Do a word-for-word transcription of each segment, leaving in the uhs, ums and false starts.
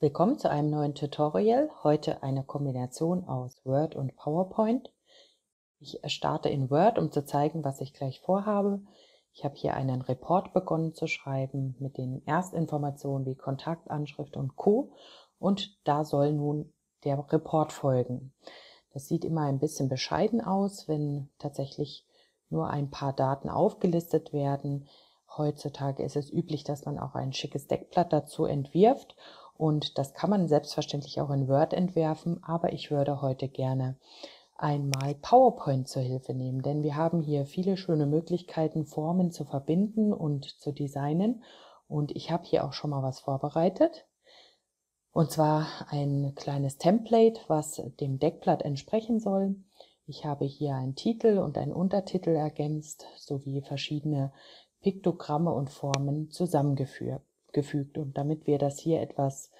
Willkommen zu einem neuen Tutorial, heute eine Kombination aus Word und PowerPoint. Ich starte in Word, um zu zeigen, was ich gleich vorhabe. Ich habe hier einen Report begonnen zu schreiben mit den Erstinformationen wie Kontaktanschrift und Co. Und da soll nun der Report folgen. Das sieht immer ein bisschen bescheiden aus, wenn tatsächlich nur ein paar Daten aufgelistet werden. Heutzutage ist es üblich, dass man auch ein schickes Deckblatt dazu entwirft. Und das kann man selbstverständlich auch in Word entwerfen, aber ich würde heute gerne einmal PowerPoint zur Hilfe nehmen, denn wir haben hier viele schöne Möglichkeiten, Formen zu verbinden und zu designen. Und ich habe hier auch schon mal was vorbereitet. Und zwar ein kleines Template, was dem Deckblatt entsprechen soll. Ich habe hier einen Titel und einen Untertitel ergänzt, sowie verschiedene Piktogramme und Formen zusammengeführt. gefügt. Und damit wir das hier etwas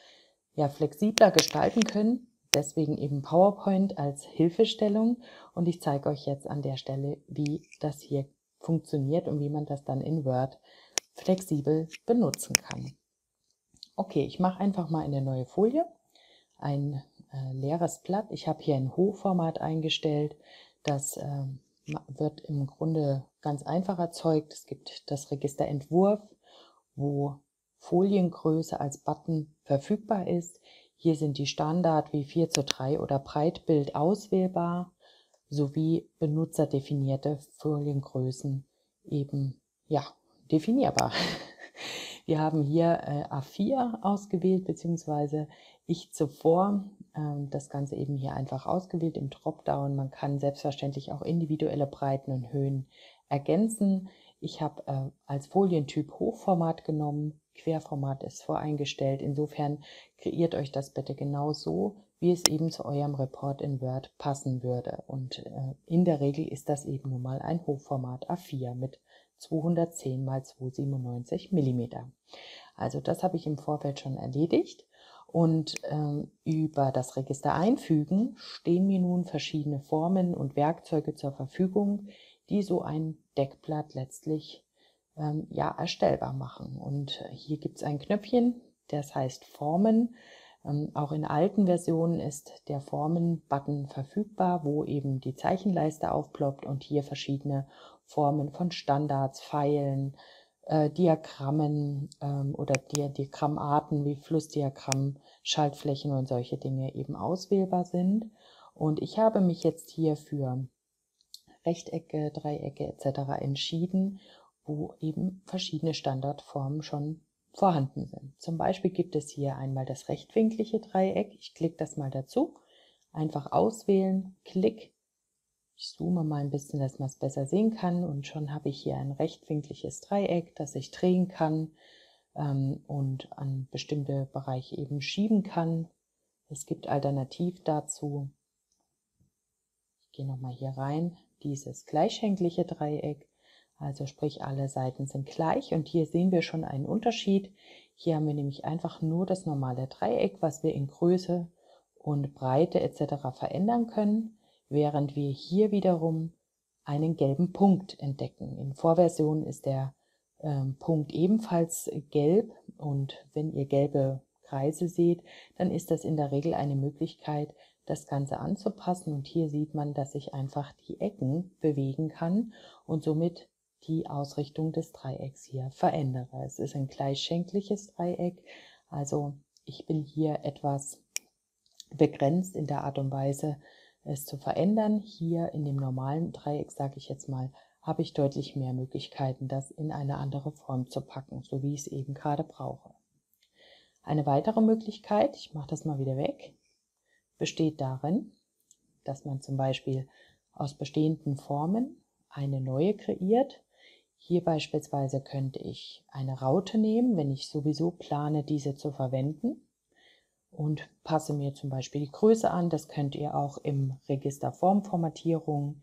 ja, flexibler gestalten können, deswegen eben PowerPoint als Hilfestellung. Und ich zeige euch jetzt an der Stelle, wie das hier funktioniert und wie man das dann in Word flexibel benutzen kann. Okay, ich mache einfach mal eine neue Folie, ein äh, leeres Blatt. Ich habe hier ein Hochformat eingestellt, das äh, wird im Grunde ganz einfach erzeugt. Es gibt das Register Entwurf, wo Foliengröße als Button verfügbar ist. Hier sind die Standard wie vier zu drei oder Breitbild auswählbar, sowie benutzerdefinierte Foliengrößen eben, ja, definierbar. Wir haben hier äh, A vier ausgewählt, beziehungsweise ich zuvor äh, das Ganze eben hier einfach ausgewählt im Dropdown. Man kann selbstverständlich auch individuelle Breiten und Höhen ergänzen. Ich habe äh, als Folientyp Hochformat genommen. Querformat ist voreingestellt. Insofern kreiert euch das bitte genau so, wie es eben zu eurem Report in Word passen würde. Und äh, in der Regel ist das eben nun mal ein Hochformat A vier mit zweihundertzehn mal zweihundertsiebenundneunzig Millimeter. Also das habe ich im Vorfeld schon erledigt. Und äh, über das Register Einfügen stehen mir nun verschiedene Formen und Werkzeuge zur Verfügung, die so ein Deckblatt letztlich ähm, ja, erstellbar machen. Und hier gibt es ein Knöpfchen, das heißt Formen. Ähm, auch in alten Versionen ist der Formen-Button verfügbar, wo eben die Zeichenleiste aufploppt und hier verschiedene Formen von Standards, Pfeilen, äh, Diagrammen ähm, oder Di- Diagrammarten wie Flussdiagramm, Schaltflächen und solche Dinge eben auswählbar sind. Und ich habe mich jetzt hier für Rechtecke, Dreiecke et cetera entschieden, wo eben verschiedene Standardformen schon vorhanden sind. Zum Beispiel gibt es hier einmal das rechtwinklige Dreieck. Ich klicke das mal dazu. Einfach auswählen, Klick. Ich zoome mal ein bisschen, dass man es besser sehen kann. Und schon habe ich hier ein rechtwinkliges Dreieck, das ich drehen kann ähm, und an bestimmte Bereiche eben schieben kann. Es gibt alternativ dazu. Ich gehe nochmal hier rein. Dieses gleichschenkliche Dreieck, also sprich alle Seiten sind gleich, und hier sehen wir schon einen Unterschied. Hier haben wir nämlich einfach nur das normale Dreieck, was wir in Größe und Breite et cetera verändern können, während wir hier wiederum einen gelben Punkt entdecken. In Vorversion ist der äh, Punkt ebenfalls gelb, und wenn ihr gelbe Kreise seht, dann ist das in der Regel eine Möglichkeit, das Ganze anzupassen, und hier sieht man, dass ich einfach die Ecken bewegen kann und somit die Ausrichtung des Dreiecks hier verändere. Es ist ein gleichschenkliches Dreieck, also ich bin hier etwas begrenzt in der Art und Weise, es zu verändern. Hier in dem normalen Dreieck, sage ich jetzt mal, habe ich deutlich mehr Möglichkeiten, das in eine andere Form zu packen, so wie ich es eben gerade brauche. Eine weitere Möglichkeit, ich mache das mal wieder weg, besteht darin, dass man zum Beispiel aus bestehenden Formen eine neue kreiert. Hier beispielsweise könnte ich eine Raute nehmen, wenn ich sowieso plane, diese zu verwenden, und passe mir zum Beispiel die Größe an. Das könnt ihr auch im Register Formformatierung.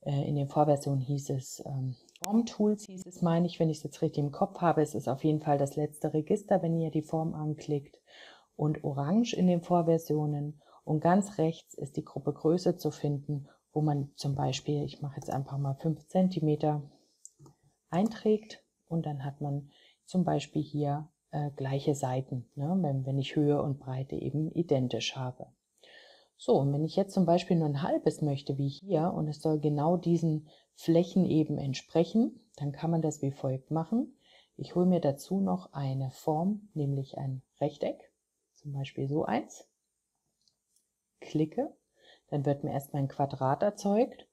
In den Vorversionen hieß es ähm, Formtools, hieß es, meine ich, wenn ich es jetzt richtig im Kopf habe. Es ist auf jeden Fall das letzte Register, wenn ihr die Form anklickt, und orange in den Vorversionen. Und ganz rechts ist die Gruppe Größe zu finden, wo man zum Beispiel, ich mache jetzt einfach mal fünf Zentimeter, einträgt. Und dann hat man zum Beispiel hier äh, gleiche Seiten, ne? wenn, wenn ich Höhe und Breite eben identisch habe. So, und wenn ich jetzt zum Beispiel nur ein halbes möchte, wie hier, und es soll genau diesen Flächen eben entsprechen, dann kann man das wie folgt machen. Ich hole mir dazu noch eine Form, nämlich ein Rechteck, zum Beispiel so eins, klicke, dann wird mir erstmal ein Quadrat erzeugt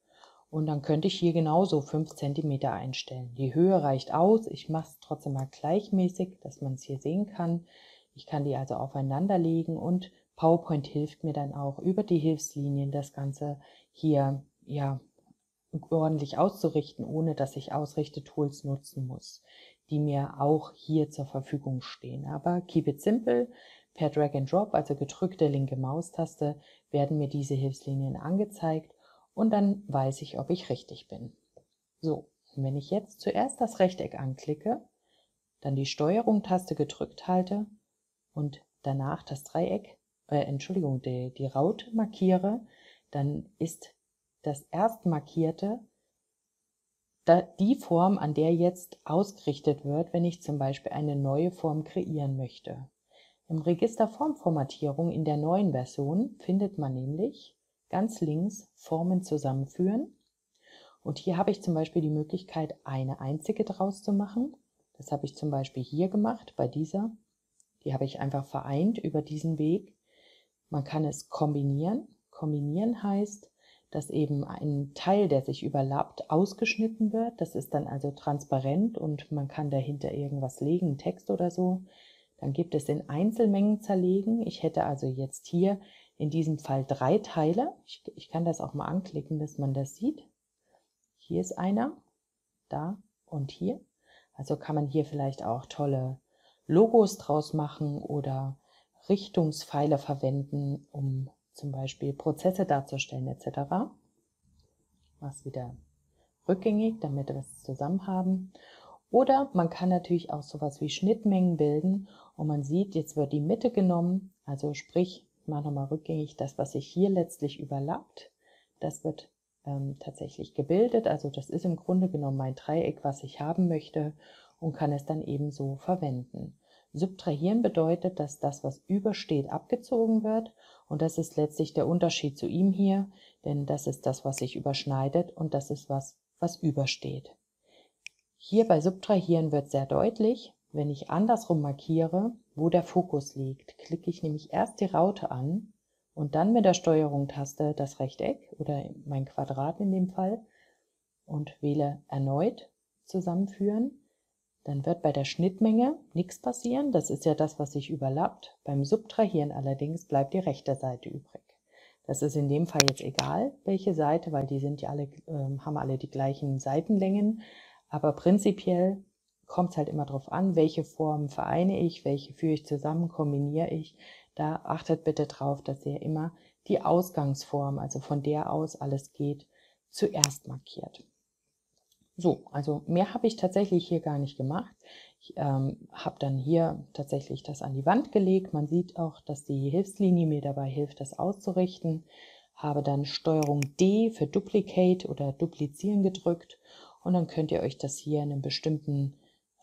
und dann könnte ich hier genauso fünf Zentimeter einstellen. Die Höhe reicht aus, ich mache es trotzdem mal gleichmäßig, dass man es hier sehen kann. Ich kann die also aufeinander legen und PowerPoint hilft mir dann auch über die Hilfslinien das Ganze hier ja ordentlich auszurichten, ohne dass ich Ausrichte-Tools nutzen muss, die mir auch hier zur Verfügung stehen. Aber keep it simple, per Drag and Drop, also gedrückte linke Maustaste, werden mir diese Hilfslinien angezeigt und dann weiß ich, ob ich richtig bin. So, wenn ich jetzt zuerst das Rechteck anklicke, dann die Steuerung-Taste gedrückt halte und danach das Dreieck, äh, Entschuldigung, die, die Raute markiere, dann ist das erstmarkierte die Form, an der jetzt ausgerichtet wird, wenn ich zum Beispiel eine neue Form kreieren möchte. Im Register Formformatierung in der neuen Version findet man nämlich ganz links Formen zusammenführen. Und hier habe ich zum Beispiel die Möglichkeit, eine einzige draus zu machen. Das habe ich zum Beispiel hier gemacht, bei dieser. Die habe ich einfach vereint über diesen Weg. Man kann es kombinieren. Kombinieren heißt, dass eben ein Teil, der sich überlappt, ausgeschnitten wird. Das ist dann also transparent und man kann dahinter irgendwas legen, Text oder so. Dann gibt es in Einzelmengen zerlegen. Ich hätte also jetzt hier in diesem Fall drei Teile. Ich, ich kann das auch mal anklicken, dass man das sieht. Hier ist einer, da und hier. Also kann man hier vielleicht auch tolle Logos draus machen oder Richtungspfeile verwenden, um zum Beispiel Prozesse darzustellen et cetera. Ich mache es wieder rückgängig, damit wir es zusammen haben. Oder man kann natürlich auch sowas wie Schnittmengen bilden und man sieht, jetzt wird die Mitte genommen, also sprich, ich mache nochmal rückgängig, das, was sich hier letztlich überlappt, das wird ähm, tatsächlich gebildet, also das ist im Grunde genommen mein Dreieck, was ich haben möchte und kann es dann eben so verwenden. Subtrahieren bedeutet, dass das, was übersteht, abgezogen wird. Und das ist letztlich der Unterschied zu ihm hier, denn das ist das, was sich überschneidet und das ist was, was übersteht. Hier bei Subtrahieren wird sehr deutlich, wenn ich andersrum markiere, wo der Fokus liegt, klicke ich nämlich erst die Raute an und dann mit der Steuerung-Taste das Rechteck oder mein Quadrat in dem Fall und wähle erneut zusammenführen. Dann wird bei der Schnittmenge nichts passieren, das ist ja das, was sich überlappt. Beim Subtrahieren allerdings bleibt die rechte Seite übrig. Das ist in dem Fall jetzt egal, welche Seite, weil die sind ja alle, äh, haben alle die gleichen Seitenlängen. Aber prinzipiell kommt es halt immer darauf an, welche Formen vereine ich, welche führe ich zusammen, kombiniere ich. Da achtet bitte drauf, dass ihr immer die Ausgangsform, also von der aus alles geht, zuerst markiert. So, also mehr habe ich tatsächlich hier gar nicht gemacht. Ich ähm, habe dann hier tatsächlich das an die Wand gelegt. Man sieht auch, dass die Hilfslinie mir dabei hilft, das auszurichten. Habe dann Steuerung D für Duplicate oder Duplizieren gedrückt. Und dann könnt ihr euch das hier in einem bestimmten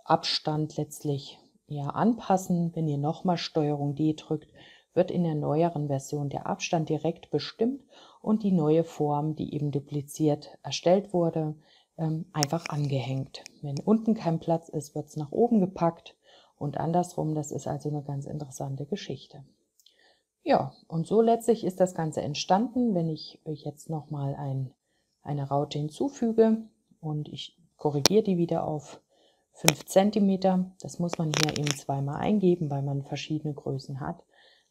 Abstand letztlich ja, anpassen. Wenn ihr nochmal Steuerung D drückt, wird in der neueren Version der Abstand direkt bestimmt und die neue Form, die eben dupliziert erstellt wurde, einfach angehängt. Wenn unten kein Platz ist, wird es nach oben gepackt und andersrum. Das ist also eine ganz interessante Geschichte. Ja, und so letztlich ist das Ganze entstanden. Wenn ich jetzt nochmal ein, eine Raute hinzufüge und ich korrigiere die wieder auf fünf Zentimeter, das muss man hier eben zweimal eingeben, weil man verschiedene Größen hat,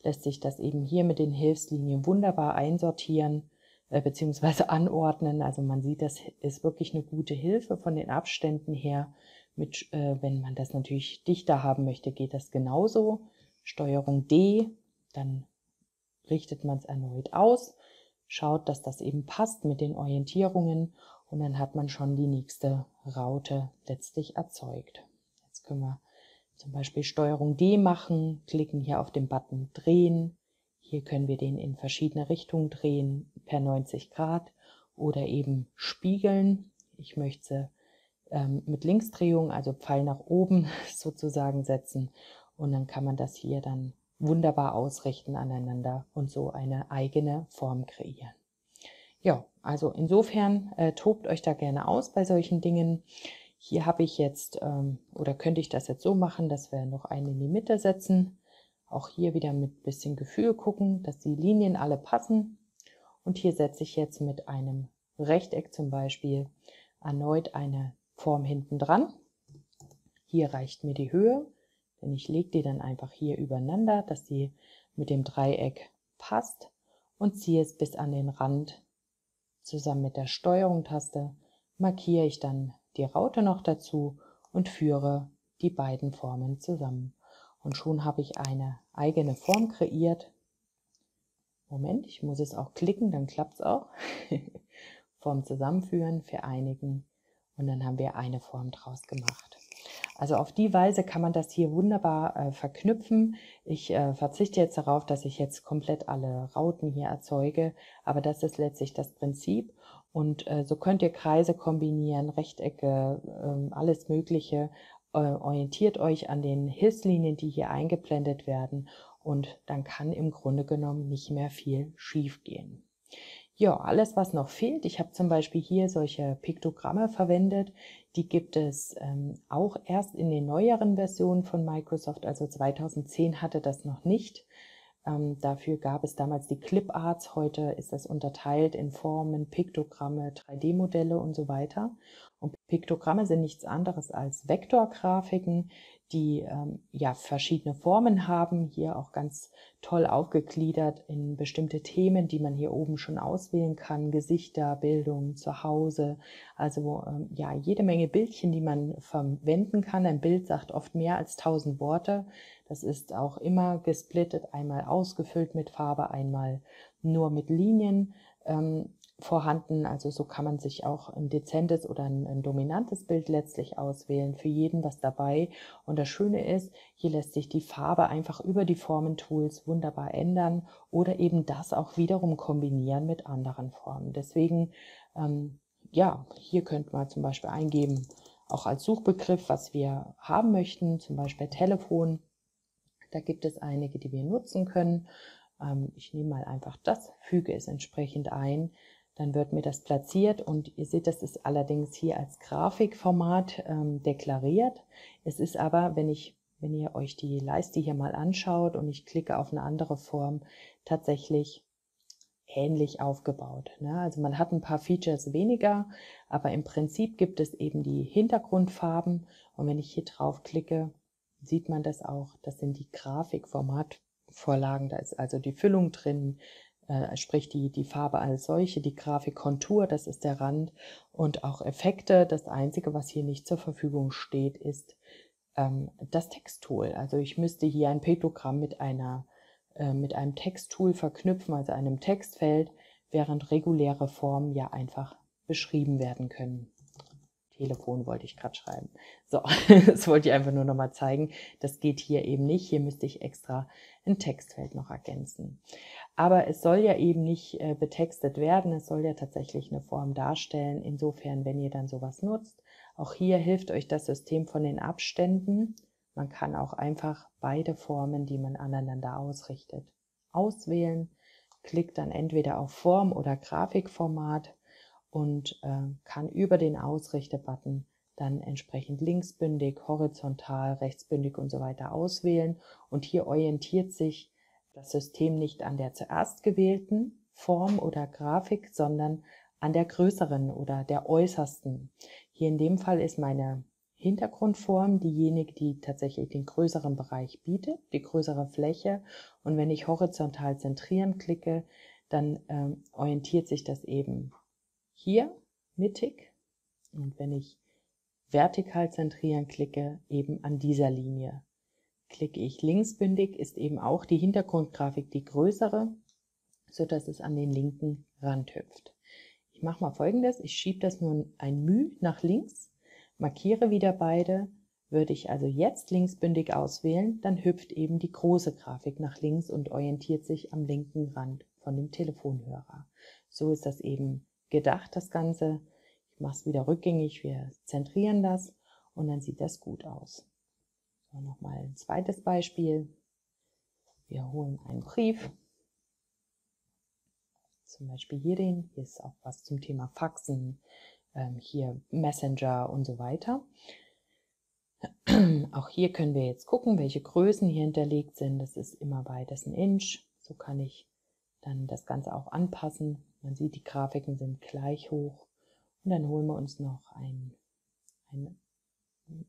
lässt sich das eben hier mit den Hilfslinien wunderbar einsortieren beziehungsweise anordnen. Also man sieht, das ist wirklich eine gute Hilfe von den Abständen her. Mit, äh, wenn man das natürlich dichter haben möchte, geht das genauso. Steuerung D, dann richtet man es erneut aus, schaut, dass das eben passt mit den Orientierungen und dann hat man schon die nächste Raute letztlich erzeugt. Jetzt können wir zum Beispiel Steuerung D machen, klicken hier auf den Button Drehen. Hier können wir den in verschiedene Richtungen drehen, per neunzig Grad oder eben spiegeln. Ich möchte sie ähm, mit Linksdrehung, also Pfeil nach oben sozusagen setzen Und dann kann man das hier dann wunderbar ausrichten aneinander und so eine eigene Form kreieren. Ja, also insofern äh, tobt euch da gerne aus bei solchen Dingen. Hier habe ich jetzt, ähm, oder könnte ich das jetzt so machen, dass wir noch einen in die Mitte setzen. Auch hier wieder mit ein bisschen Gefühl gucken, dass die Linien alle passen. Und hier setze ich jetzt mit einem Rechteck zum Beispiel erneut eine Form hinten dran. Hier reicht mir die Höhe, denn ich lege die dann einfach hier übereinander, dass die mit dem Dreieck passt und ziehe es bis an den Rand. Zusammen mit der Steuerung-Taste markiere ich dann die Raute noch dazu und führe die beiden Formen zusammen. Und schon habe ich eine eigene Form kreiert. Moment, ich muss es auch klicken, dann klappt es auch. Form zusammenführen, vereinigen und dann haben wir eine Form draus gemacht. Also auf die Weise kann man das hier wunderbar äh, verknüpfen. Ich äh, verzichte jetzt darauf, dass ich jetzt komplett alle Rauten hier erzeuge, aber das ist letztlich das Prinzip. Und äh, so könnt ihr Kreise kombinieren, Rechtecke, äh, alles Mögliche. Äh, orientiert euch an den Hilfslinien, die hier eingeblendet werden und dann kann im Grunde genommen nicht mehr viel schief gehen. Ja, alles, was noch fehlt. Ich habe zum Beispiel hier solche Piktogramme verwendet. Die gibt es ähm, auch erst in den neueren Versionen von Microsoft. Also zweitausendzehn hatte das noch nicht. Ähm, dafür gab es damals die Cliparts. Heute ist das unterteilt in Formen, Piktogramme, drei D-Modelle und so weiter. Und Piktogramme sind nichts anderes als Vektorgrafiken, die ähm, ja verschiedene Formen haben, hier auch ganz toll aufgegliedert in bestimmte Themen, die man hier oben schon auswählen kann, Gesichter, Bildung, Zuhause, also ähm, ja jede Menge Bildchen, die man verwenden kann. Ein Bild sagt oft mehr als tausend Worte, das ist auch immer gesplittet, einmal ausgefüllt mit Farbe, einmal nur mit Linien ähm, vorhanden, also so kann man sich auch ein dezentes oder ein, ein dominantes Bild letztlich auswählen, für jeden was dabei. Und das Schöne ist, hier lässt sich die Farbe einfach über die Formentools wunderbar ändern oder eben das auch wiederum kombinieren mit anderen Formen. Deswegen, ähm, ja, hier könnte man zum Beispiel eingeben, auch als Suchbegriff, was wir haben möchten, zum Beispiel Telefon. Da gibt es einige, die wir nutzen können. Ähm, ich nehme mal einfach das, füge es entsprechend ein. Dann wird mir das platziert und ihr seht, das ist allerdings hier als Grafikformat ähm, deklariert. Es ist aber, wenn ich, wenn ihr euch die Leiste hier mal anschaut und ich klicke auf eine andere Form, tatsächlich ähnlich aufgebaut, ne? Also man hat ein paar Features weniger, aber im Prinzip gibt es eben die Hintergrundfarben. Und wenn ich hier drauf klicke, sieht man das auch. Das sind die Grafikformatvorlagen, da ist also die Füllung drin, sprich die, die Farbe als solche, die Grafikkontur, das ist der Rand und auch Effekte. Das Einzige, was hier nicht zur Verfügung steht, ist ähm, das Texttool. Also ich müsste hier ein Piktogramm mit, einer, äh, mit einem Texttool verknüpfen, also einem Textfeld, während reguläre Formen ja einfach beschrieben werden können. Telefon wollte ich gerade schreiben. So, das wollte ich einfach nur nochmal zeigen. Das geht hier eben nicht. Hier müsste ich extra ein Textfeld noch ergänzen. Aber es soll ja eben nicht äh, betextet werden. Es soll ja tatsächlich eine Form darstellen. Insofern, wenn ihr dann sowas nutzt, auch hier hilft euch das System von den Abständen. Man kann auch einfach beide Formen, die man aneinander ausrichtet, auswählen. Klickt dann entweder auf Form oder Grafikformat und äh, kann über den Ausrichte-Button dann entsprechend linksbündig, horizontal, rechtsbündig und so weiter auswählen. Und hier orientiert sich das System nicht an der zuerst gewählten Form oder Grafik, sondern an der größeren oder der äußersten. Hier in dem Fall ist meine Hintergrundform diejenige, die tatsächlich den größeren Bereich bietet, die größere Fläche. Und wenn ich horizontal zentrieren klicke, dann ähm, orientiert sich das eben hier mittig. Und wenn ich vertikal zentrieren klicke, eben an dieser Linie. Klicke ich linksbündig, ist eben auch die Hintergrundgrafik die größere, so dass es an den linken Rand hüpft. Ich mache mal Folgendes, ich schiebe das nur ein Müh nach links, markiere wieder beide. Würde ich also jetzt linksbündig auswählen, dann hüpft eben die große Grafik nach links und orientiert sich am linken Rand von dem Telefonhörer. So ist das eben gedacht, das Ganze. Ich mache es wieder rückgängig, wir zentrieren das und dann sieht das gut aus. Nochmal ein zweites Beispiel. Wir holen einen Brief. Zum Beispiel hier den. Hier ist auch was zum Thema Faxen, ähm, hier Messenger und so weiter. Auch hier können wir jetzt gucken, welche Größen hier hinterlegt sind. Das ist immer beides ein Inch. So kann ich dann das Ganze auch anpassen. Man sieht, die Grafiken sind gleich hoch. Und dann holen wir uns noch ein, ein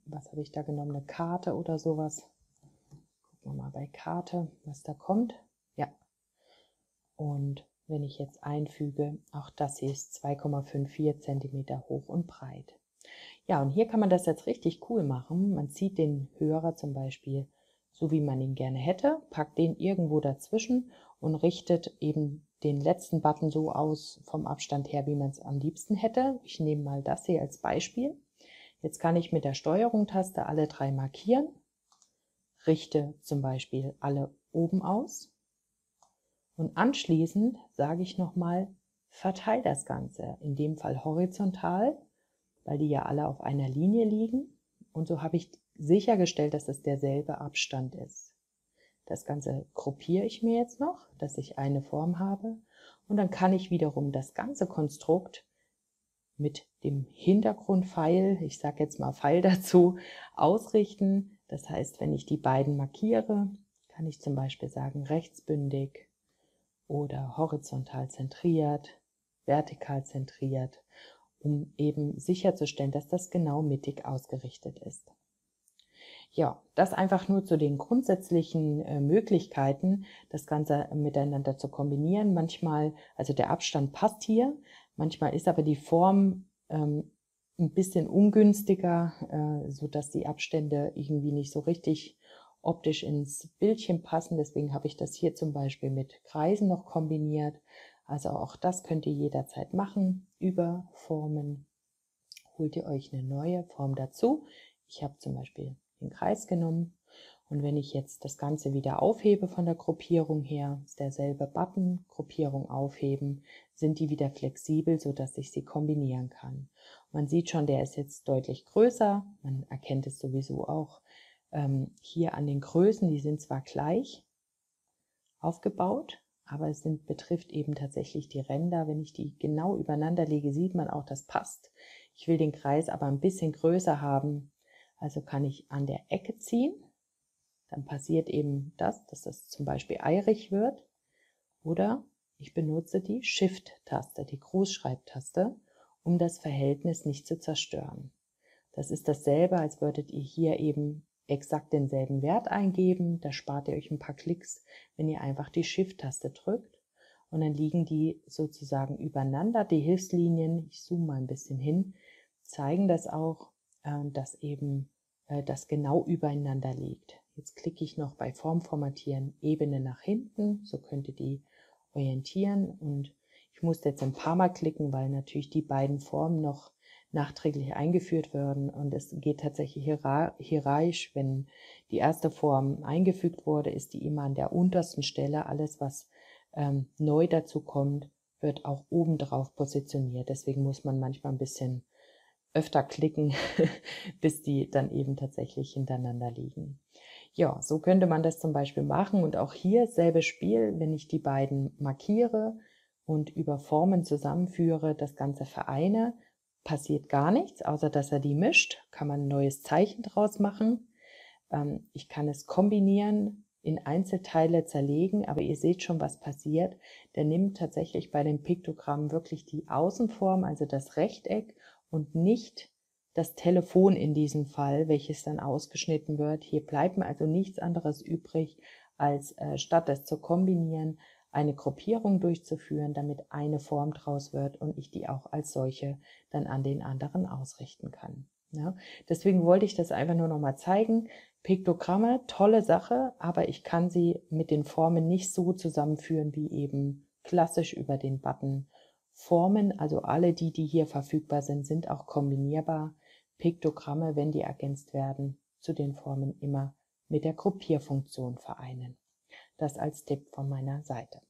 was habe ich da genommen, eine Karte oder sowas. Gucken wir mal bei Karte, was da kommt. Ja. Und wenn ich jetzt einfüge, auch das hier ist zwei Komma fünf vier Zentimeter hoch und breit. Ja, und hier kann man das jetzt richtig cool machen. Man zieht den Hörer zum Beispiel so, wie man ihn gerne hätte, packt den irgendwo dazwischen und richtet eben den letzten Button so aus vom Abstand her, wie man es am liebsten hätte. Ich nehme mal das hier als Beispiel. Jetzt kann ich mit der Steuerung-Taste alle drei markieren, richte zum Beispiel alle oben aus und anschließend sage ich nochmal, verteile das Ganze, in dem Fall horizontal, weil die ja alle auf einer Linie liegen, und so habe ich sichergestellt, dass es derselbe Abstand ist. Das Ganze gruppiere ich mir jetzt noch, dass ich eine Form habe, und dann kann ich wiederum das ganze Konstrukt mit dem Hintergrundpfeil, ich sage jetzt mal Pfeil dazu, ausrichten. Das heißt, wenn ich die beiden markiere, kann ich zum Beispiel sagen rechtsbündig oder horizontal zentriert, vertikal zentriert, um eben sicherzustellen, dass das genau mittig ausgerichtet ist. Ja, das einfach nur zu den grundsätzlichen äh, Möglichkeiten, das Ganze miteinander zu kombinieren. Manchmal, also der Abstand passt hier, manchmal ist aber die Form ähm, ein bisschen ungünstiger, äh, sodass die Abstände irgendwie nicht so richtig optisch ins Bildchen passen. Deswegen habe ich das hier zum Beispiel mit Kreisen noch kombiniert. Also auch das könnt ihr jederzeit machen. Über Formen holt ihr euch eine neue Form dazu. Ich habe zum Beispiel den Kreis genommen, und wenn ich jetzt das Ganze wieder aufhebe von der Gruppierung her, ist derselbe Button, Gruppierung aufheben, sind die wieder flexibel, sodass ich sie kombinieren kann. Man sieht schon, der ist jetzt deutlich größer, man erkennt es sowieso auch ähm, hier an den Größen, die sind zwar gleich aufgebaut, aber es sind, betrifft eben tatsächlich die Ränder. Wenn ich die genau übereinander lege, sieht man auch, das passt. Ich will den Kreis aber ein bisschen größer haben, also kann ich an der Ecke ziehen, dann passiert eben das, dass das zum Beispiel eirig wird. Oder ich benutze die Shift-Taste, die Großschreibtaste, um das Verhältnis nicht zu zerstören. Das ist dasselbe, als würdet ihr hier eben exakt denselben Wert eingeben. Da spart ihr euch ein paar Klicks, wenn ihr einfach die Shift-Taste drückt. Und dann liegen die sozusagen übereinander. Die Hilfslinien, ich zoome mal ein bisschen hin, zeigen das auch, dass eben das genau übereinander liegt. Jetzt klicke ich noch bei Formformatieren Ebene nach hinten, so könnt ihr die orientieren, und ich musste jetzt ein paar Mal klicken, weil natürlich die beiden Formen noch nachträglich eingeführt werden, und es geht tatsächlich hierarchisch, wenn die erste Form eingefügt wurde, ist die immer an der untersten Stelle, alles was ähm, neu dazu kommt, wird auch obendrauf positioniert, deswegen muss man manchmal ein bisschen öfter klicken, bis die dann eben tatsächlich hintereinander liegen. Ja, so könnte man das zum Beispiel machen, und auch hier selbe Spiel, wenn ich die beiden markiere und über Formen zusammenführe, das Ganze vereine, passiert gar nichts, außer dass er die mischt, kann man ein neues Zeichen draus machen. Ich kann es kombinieren, in Einzelteile zerlegen, aber ihr seht schon, was passiert. Der nimmt tatsächlich bei den Piktogrammen wirklich die Außenform, also das Rechteck, und nicht das Telefon in diesem Fall, welches dann ausgeschnitten wird. Hier bleibt mir also nichts anderes übrig, als äh, statt das zu kombinieren, eine Gruppierung durchzuführen, damit eine Form draus wird und ich die auch als solche dann an den anderen ausrichten kann. Ja? Deswegen wollte ich das einfach nur nochmal zeigen. Piktogramme, tolle Sache, aber ich kann sie mit den Formen nicht so zusammenführen wie eben klassisch über den Button. Formen, also alle die, die hier verfügbar sind, sind auch kombinierbar. Piktogramme, wenn die ergänzt werden, zu den Formen immer mit der Gruppierfunktion vereinen. Das als Tipp von meiner Seite.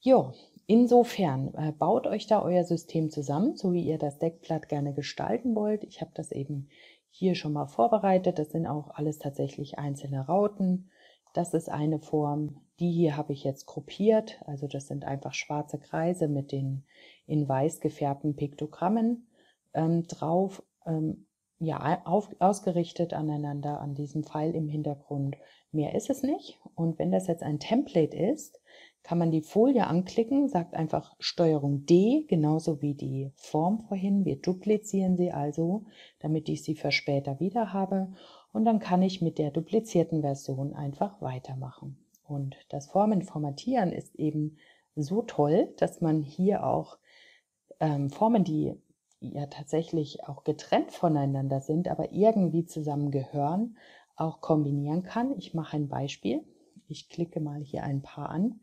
Jo, insofern äh, baut euch da euer System zusammen, so wie ihr das Deckblatt gerne gestalten wollt. Ich habe das eben hier schon mal vorbereitet. Das sind auch alles tatsächlich einzelne Rauten. Das ist eine Form, die hier habe ich jetzt gruppiert. Also das sind einfach schwarze Kreise mit den in weiß gefärbten Piktogrammen ähm, drauf, ähm, ja, auf, ausgerichtet aneinander an diesem Pfeil im Hintergrund. Mehr ist es nicht. Und wenn das jetzt ein Template ist, kann man die Folie anklicken, sagt einfach Steuerung D, genauso wie die Form vorhin. Wir duplizieren sie also, damit ich sie für später wieder habe. Und dann kann ich mit der duplizierten Version einfach weitermachen. Und das Formenformatieren ist eben so toll, dass man hier auch ähm, Formen, die ja tatsächlich auch getrennt voneinander sind, aber irgendwie zusammengehören, auch kombinieren kann. Ich mache ein Beispiel. Ich klicke mal hier ein paar an.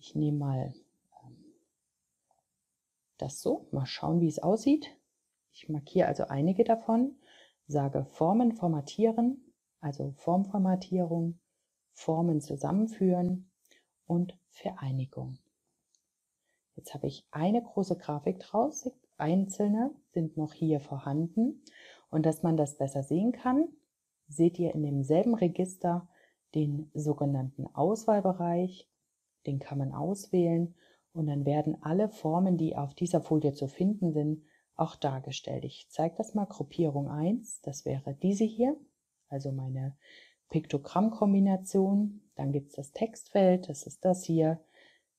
Ich nehme mal das so, mal schauen, wie es aussieht. Ich markiere also einige davon, sage Formen formatieren, also Formformatierung, Formen zusammenführen und Vereinigung. Jetzt habe ich eine große Grafik draus, einzelne sind noch hier vorhanden. Und dass man das besser sehen kann, seht ihr in demselben Register den sogenannten Auswahlbereich. Den kann man auswählen und dann werden alle Formen, die auf dieser Folie zu finden sind, auch dargestellt. Ich zeige das mal, Gruppierung eins, das wäre diese hier, also meine Piktogrammkombination. Dann gibt es das Textfeld, das ist das hier,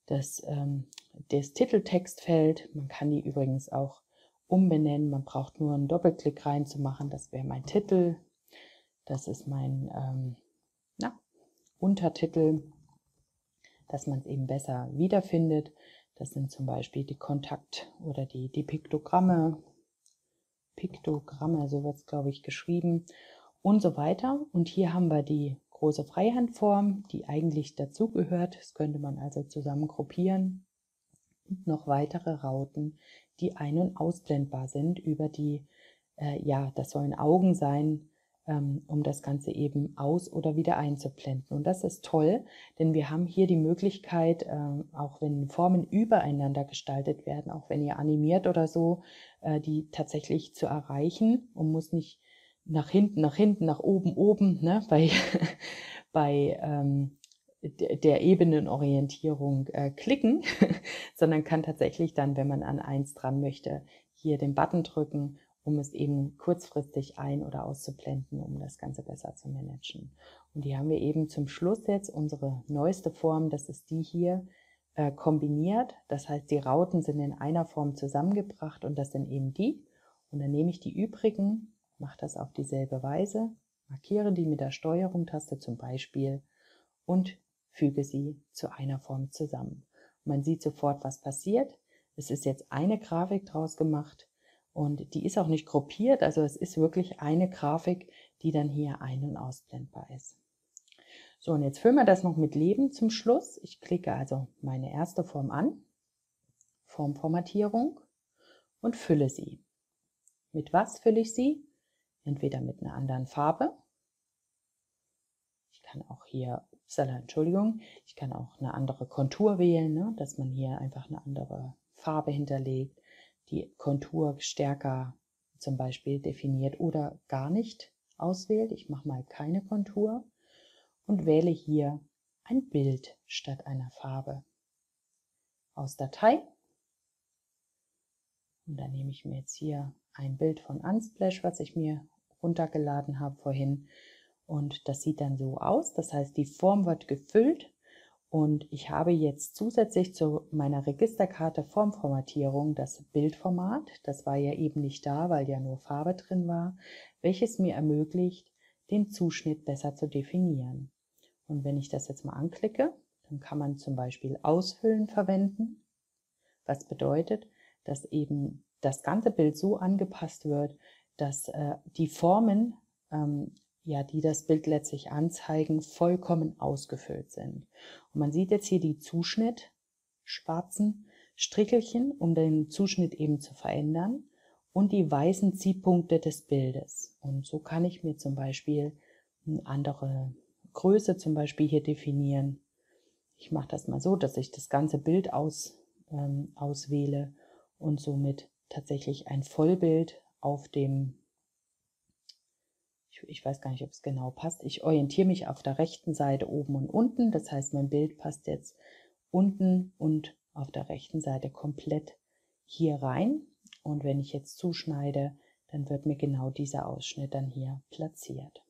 das, ähm, das Titeltextfeld. Man kann die übrigens auch umbenennen, man braucht nur einen Doppelklick reinzumachen, das wäre mein Titel, das ist mein ähm, na, Untertitel, dass man es eben besser wiederfindet. Das sind zum Beispiel die Kontakt- oder die, die Piktogramme, Piktogramme, so wird es, glaube ich, geschrieben und so weiter. Und hier haben wir die große Freihandform, die eigentlich dazugehört. Das könnte man also zusammen gruppieren. Und noch weitere Rauten, die ein- und ausblendbar sind über die, äh, ja, das sollen Augen sein, um das Ganze eben aus- oder wieder einzublenden. Und das ist toll, denn wir haben hier die Möglichkeit, auch wenn Formen übereinander gestaltet werden, auch wenn ihr animiert oder so, die tatsächlich zu erreichen und muss nicht nach hinten, nach hinten, nach oben, oben, ne, bei, bei ähm, der Ebenenorientierung äh, klicken, sondern kann tatsächlich dann, wenn man an eins dran möchte, hier den Button drücken, um es eben kurzfristig ein- oder auszublenden, um das Ganze besser zu managen. Und hier haben wir eben zum Schluss jetzt unsere neueste Form, das ist die hier, äh, kombiniert. Das heißt, die Rauten sind in einer Form zusammengebracht und das sind eben die. Und dann nehme ich die übrigen, mache das auf dieselbe Weise, markiere die mit der Steuerung-Taste zum Beispiel und füge sie zu einer Form zusammen. Und man sieht sofort, was passiert. Es ist jetzt eine Grafik draus gemacht. Und die ist auch nicht gruppiert, also es ist wirklich eine Grafik, die dann hier ein- und ausblendbar ist. So, und jetzt füllen wir das noch mit Leben zum Schluss. Ich klicke also meine erste Form an, Formformatierung und fülle sie. Mit was fülle ich sie? Entweder mit einer anderen Farbe. Ich kann auch hier, upsala, Entschuldigung, ich kann auch eine andere Kontur wählen, ne, dass man hier einfach eine andere Farbe hinterlegt. Die Kontur stärker zum Beispiel definiert oder gar nicht auswählt. Ich mache mal keine Kontur und wähle hier ein Bild statt einer Farbe. Aus Datei. Und dann nehme ich mir jetzt hier ein Bild von Unsplash, was ich mir runtergeladen habe vorhin. Und das sieht dann so aus. Das heißt, die Form wird gefüllt. Und ich habe jetzt zusätzlich zu meiner Registerkarte Formformatierung das Bildformat, das war ja eben nicht da, weil ja nur Farbe drin war, welches mir ermöglicht, den Zuschnitt besser zu definieren. Und wenn ich das jetzt mal anklicke, dann kann man zum Beispiel Ausfüllen verwenden, was bedeutet, dass eben das ganze Bild so angepasst wird, dass äh, die Formen, ähm, ja, die das Bild letztlich anzeigen, vollkommen ausgefüllt sind. Und man sieht jetzt hier die Zuschnitt, schwarzen Strichelchen, um den Zuschnitt eben zu verändern, und die weißen Zielpunkte des Bildes. Und so kann ich mir zum Beispiel eine andere Größe zum Beispiel hier definieren. Ich mache das mal so, dass ich das ganze Bild aus, ähm, auswähle und somit tatsächlich ein Vollbild auf dem ich weiß gar nicht, ob es genau passt. Ich orientiere mich auf der rechten Seite oben und unten. Das heißt, mein Bild passt jetzt unten und auf der rechten Seite komplett hier rein. Und wenn ich jetzt zuschneide, dann wird mir genau dieser Ausschnitt dann hier platziert.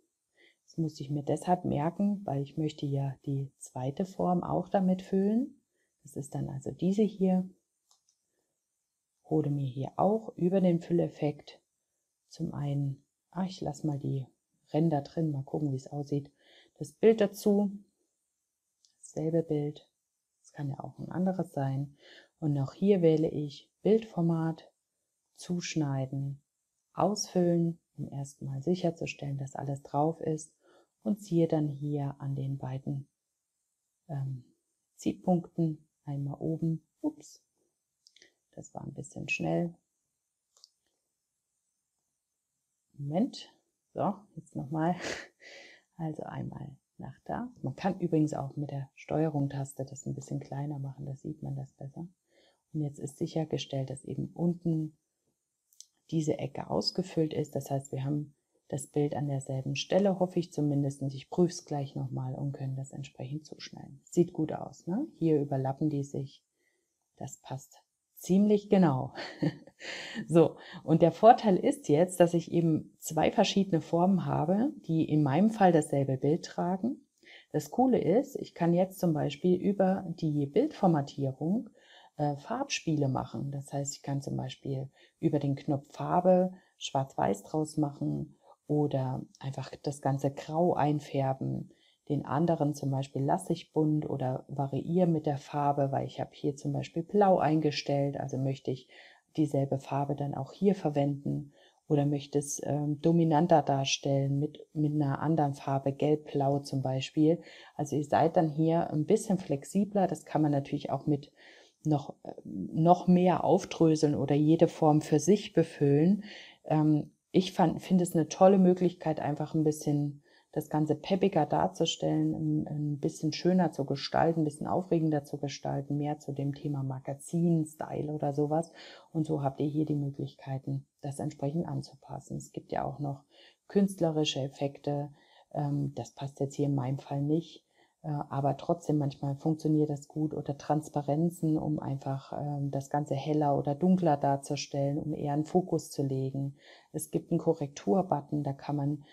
Das muss ich mir deshalb merken, weil ich möchte ja die zweite Form auch damit füllen. Das ist dann also diese hier. Hole mir hier auch über den Fülleffekt zum einen, ach, ich lasse mal die Ränder drin, mal gucken, wie es aussieht. Das Bild dazu, dasselbe Bild, das kann ja auch ein anderes sein. Und auch hier wähle ich Bildformat, Zuschneiden, Ausfüllen, um erstmal sicherzustellen, dass alles drauf ist, und ziehe dann hier an den beiden ähm, Zielpunkten einmal oben. Ups, das war ein bisschen schnell. Moment, so, jetzt nochmal, also einmal nach da. Man kann übrigens auch mit der Steuerung-Taste das ein bisschen kleiner machen, da sieht man das besser. Und jetzt ist sichergestellt, dass eben unten diese Ecke ausgefüllt ist. Das heißt, wir haben das Bild an derselben Stelle, hoffe ich zumindest. Ich prüfe es gleich nochmal und können das entsprechend zuschneiden. Sieht gut aus, ne? Hier überlappen die sich, das passt ziemlich genau. So, und der Vorteil ist jetzt, dass ich eben zwei verschiedene Formen habe, die in meinem Fall dasselbe Bild tragen. Das Coole ist, ich kann jetzt zum Beispiel über die Bildformatierung äh, Farbspiele machen. Das heißt, ich kann zum Beispiel über den Knopf Farbe schwarz-weiß draus machen oder einfach das ganze grau einfärben. Den anderen zum Beispiel lasse ich bunt oder variiere mit der Farbe, weil ich habe hier zum Beispiel blau eingestellt, also möchte ich dieselbe Farbe dann auch hier verwenden oder möchte es ähm, dominanter darstellen mit, mit einer anderen Farbe, gelb-blau zum Beispiel. Also ihr seid dann hier ein bisschen flexibler, das kann man natürlich auch mit noch, noch mehr aufdröseln oder jede Form für sich befüllen. Ähm, ich finde es eine tolle Möglichkeit, einfach ein bisschen das Ganze peppiger darzustellen, ein bisschen schöner zu gestalten, ein bisschen aufregender zu gestalten, mehr zu dem Thema Magazin-Style oder sowas. Und so habt ihr hier die Möglichkeiten, das entsprechend anzupassen. Es gibt ja auch noch künstlerische Effekte. Das passt jetzt hier in meinem Fall nicht, aber trotzdem manchmal funktioniert das gut. Oder Transparenzen, um einfach das Ganze heller oder dunkler darzustellen, um eher einen Fokus zu legen. Es gibt einen Korrekturbutton, da kann man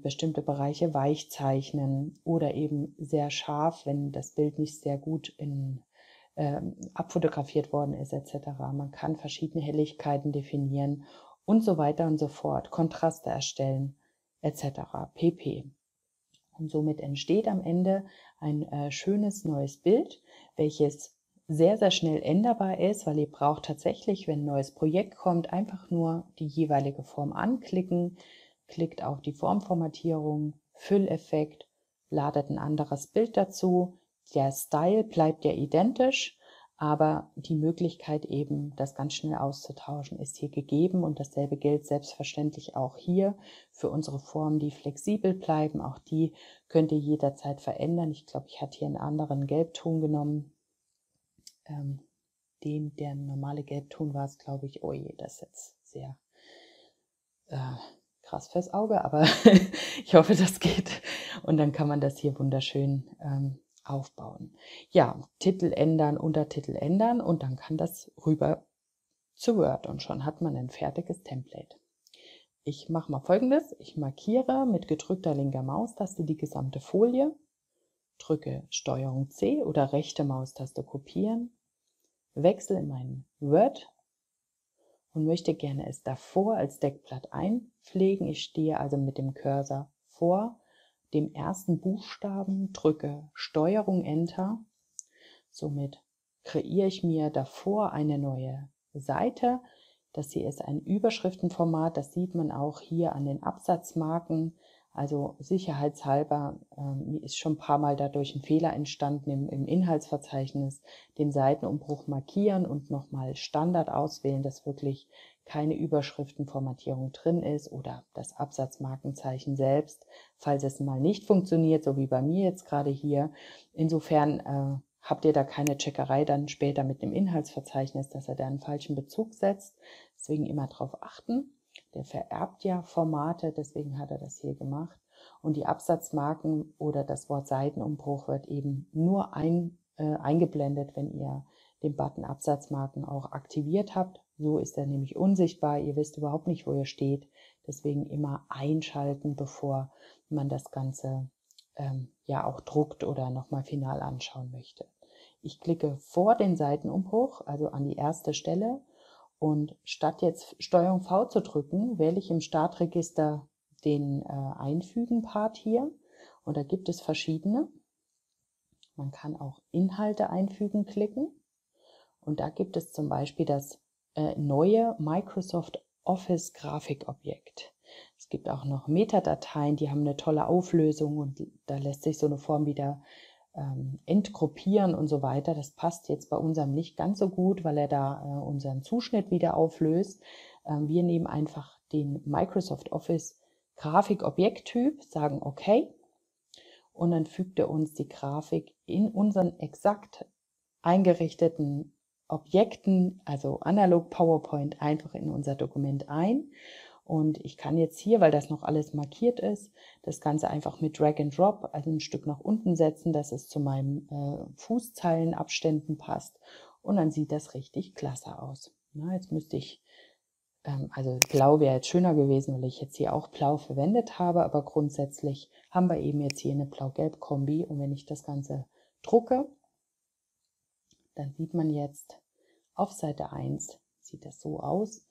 bestimmte Bereiche weich zeichnen oder eben sehr scharf, wenn das Bild nicht sehr gut in, äh, abfotografiert worden ist et cetera. Man kann verschiedene Helligkeiten definieren und so weiter und so fort, Kontraste erstellen et cetera pp. Und somit entsteht am Ende ein äh, schönes neues Bild, welches sehr, sehr schnell änderbar ist, weil ihr braucht tatsächlich, wenn ein neues Projekt kommt, einfach nur die jeweilige Form anklicken, klickt auf die Formformatierung, Fülleffekt, ladet ein anderes Bild dazu. Der Style bleibt ja identisch, aber die Möglichkeit eben, das ganz schnell auszutauschen, ist hier gegeben. Und dasselbe gilt selbstverständlich auch hier für unsere Formen, die flexibel bleiben. Auch die könnt ihr jederzeit verändern. Ich glaube, ich hatte hier einen anderen Gelbton genommen. Ähm, den, der normale Gelbton war es, glaube ich. Oh je, das ist jetzt sehr... Äh, krass fürs Auge, aber ich hoffe, das geht. Und dann kann man das hier wunderschön ähm, aufbauen. Ja, Titel ändern, Untertitel ändern und dann kann das rüber zu Word und schon hat man ein fertiges Template. Ich mache mal Folgendes. Ich markiere mit gedrückter linker Maustaste die gesamte Folie, drücke Steuerung C oder rechte Maustaste kopieren, wechsle in meinen Word und möchte gerne es davor als Deckblatt einpflegen. Ich stehe also mit dem Cursor vor dem ersten Buchstaben, drücke Steuerung Enter. Somit kreiere ich mir davor eine neue Seite. Das hier ist ein Überschriftenformat, das sieht man auch hier an den Absatzmarken. Also sicherheitshalber, mir äh, ist schon ein paar Mal dadurch ein Fehler entstanden im, im Inhaltsverzeichnis, den Seitenumbruch markieren und nochmal Standard auswählen, dass wirklich keine Überschriftenformatierung drin ist oder das Absatzmarkenzeichen selbst, falls es mal nicht funktioniert, so wie bei mir jetzt gerade hier. Insofern äh, habt ihr da keine Checkerei dann später mit dem Inhaltsverzeichnis, dass er da einen falschen Bezug setzt. Deswegen immer darauf achten. der vererbt ja Formate, deswegen hat er das hier gemacht. Und die Absatzmarken oder das Wort Seitenumbruch wird eben nur ein, äh, eingeblendet, wenn ihr den Button Absatzmarken auch aktiviert habt. So ist er nämlich unsichtbar. Ihr wisst überhaupt nicht, wo ihr steht. Deswegen immer einschalten, bevor man das Ganze ähm, ja auch druckt oder nochmal final anschauen möchte. Ich klicke vor den Seitenumbruch, also an die erste Stelle. Und statt jetzt Steuerung V zu drücken, wähle ich im Startregister den äh, Einfügen-Part hier. Und da gibt es verschiedene. Man kann auch Inhalte einfügen klicken. Und da gibt es zum Beispiel das äh, neue Microsoft Office Grafikobjekt. Es gibt auch noch Metadateien, die haben eine tolle Auflösung und da lässt sich so eine Form wieder ähm, entgruppieren und so weiter. Das passt jetzt bei unserem nicht ganz so gut, weil er da äh, unseren Zuschnitt wieder auflöst. Ähm, wir nehmen einfach den Microsoft Office Grafikobjekttyp, sagen okay und dann fügt er uns die Grafik in unseren exakt eingerichteten Objekten, also analog PowerPoint, einfach in unser Dokument ein. Und ich kann jetzt hier, weil das noch alles markiert ist, das Ganze einfach mit Drag and Drop, also ein Stück nach unten setzen, dass es zu meinen äh, Fußzeilenabständen passt. Und dann sieht das richtig klasse aus. Na, jetzt müsste ich, ähm, also blau wäre jetzt schöner gewesen, weil ich jetzt hier auch blau verwendet habe, aber grundsätzlich haben wir eben jetzt hier eine blau-gelb-Kombi. Und wenn ich das Ganze drucke, dann sieht man jetzt auf Seite eins, sieht das so aus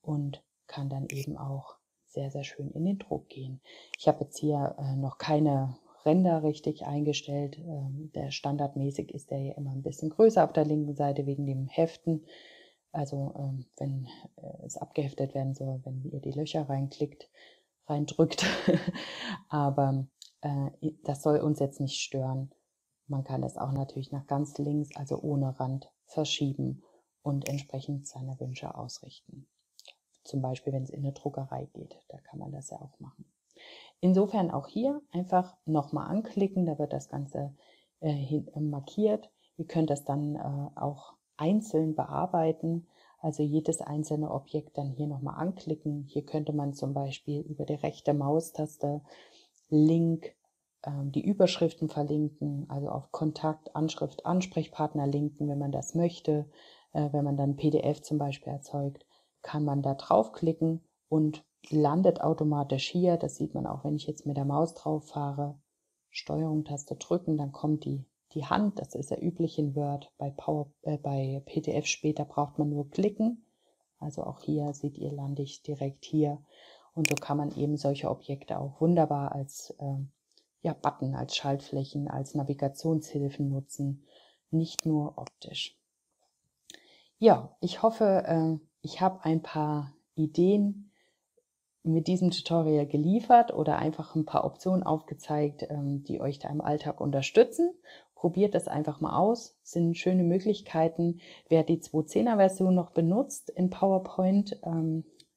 und kann dann eben auch sehr, sehr schön in den Druck gehen. Ich habe jetzt hier äh, noch keine Ränder richtig eingestellt. Ähm, der standardmäßig ist der ja immer ein bisschen größer auf der linken Seite wegen dem Heften. Also ähm, wenn äh, es abgeheftet werden soll, wenn ihr die Löcher reinklickt, reindrückt. Aber äh, das soll uns jetzt nicht stören. Man kann das auch natürlich nach ganz links, also ohne Rand, verschieben und entsprechend seiner Wünsche ausrichten. Zum Beispiel, wenn es in eine Druckerei geht, da kann man das ja auch machen. Insofern auch hier einfach nochmal anklicken, da wird das Ganze äh, markiert. Ihr könnt das dann äh, auch einzeln bearbeiten, also jedes einzelne Objekt dann hier nochmal anklicken. Hier könnte man zum Beispiel über die rechte Maustaste Link die Überschriften verlinken, also auf Kontakt, Anschrift, Ansprechpartner linken, wenn man das möchte. Wenn man dann P D F zum Beispiel erzeugt, kann man da draufklicken und landet automatisch hier. Das sieht man auch, wenn ich jetzt mit der Maus drauf fahre, Steuerung-Taste drücken, dann kommt die, die Hand, das ist ja üblich in Word. Bei, Power, äh, bei P D F später braucht man nur klicken. Also auch hier seht ihr, lande ich direkt hier. Und so kann man eben solche Objekte auch wunderbar als äh, ja, Button als Schaltflächen, als Navigationshilfen nutzen, nicht nur optisch. Ja, ich hoffe, ich habe ein paar Ideen mit diesem Tutorial geliefert oder einfach ein paar Optionen aufgezeigt, die euch da im Alltag unterstützen. Probiert das einfach mal aus, das sind schöne Möglichkeiten. Wer die zwei Punkt zehner Version noch benutzt in PowerPoint,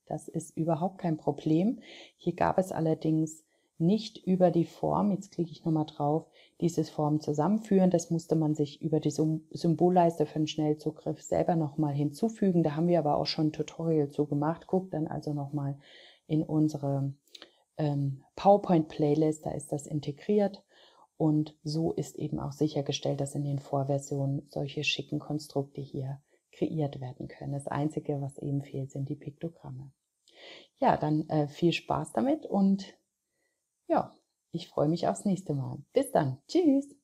das ist überhaupt kein Problem. Hier gab es allerdings nicht über die Form, jetzt klicke ich nochmal drauf, dieses Form zusammenführen. Das musste man sich über die Symbolleiste für den Schnellzugriff selber nochmal hinzufügen. Da haben wir aber auch schon ein Tutorial zu gemacht. Guckt dann also nochmal in unsere ähm, PowerPoint-Playlist, da ist das integriert. Und so ist eben auch sichergestellt, dass in den Vorversionen solche schicken Konstrukte hier kreiert werden können. Das Einzige, was eben fehlt, sind die Piktogramme. Ja, dann äh, viel Spaß damit und ja, ich freue mich aufs nächste Mal. Bis dann. Tschüss.